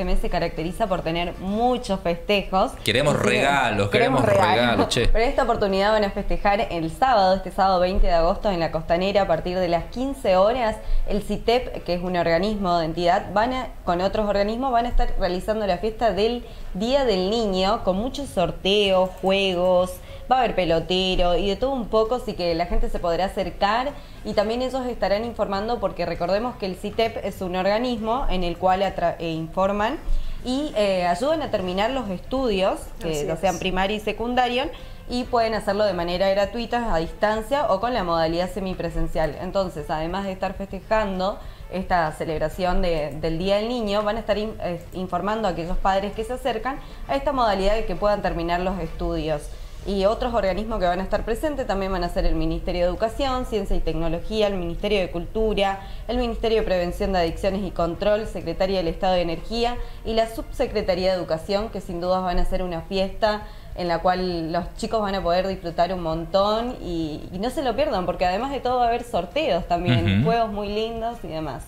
Este mes se caracteriza por tener muchos festejos. Queremos regalos, che. Pero en esta oportunidad van a festejar el sábado, este sábado 20 de agosto en la Costanera a partir de las 15 horas. El CITEP, que es un organismo de entidad, con otros organismos van a estar realizando la fiesta del Día del Niño con muchos sorteos, juegos, va a haber pelotero y de todo un poco, así que la gente se podrá acercar y también ellos estarán informando, porque recordemos que el CITEP es un organismo en el cual informan y ayudan a terminar los estudios, que ya sean primario y secundario, y pueden hacerlo de manera gratuita, a distancia o con la modalidad semipresencial. Entonces, además de estar festejando esta celebración del Día del Niño, van a estar informando a aquellos padres que se acercan a esta modalidad de que puedan terminar los estudios. Y otros organismos que van a estar presentes también van a ser el Ministerio de Educación, Ciencia y Tecnología, el Ministerio de Cultura, el Ministerio de Prevención de Adicciones y Control, Secretaría del Estado de Energía y la Subsecretaría de Educación, que sin dudas van a hacer una fiesta en la cual los chicos van a poder disfrutar un montón y no se lo pierdan, porque además de todo va a haber sorteos también, juegos muy lindos y demás.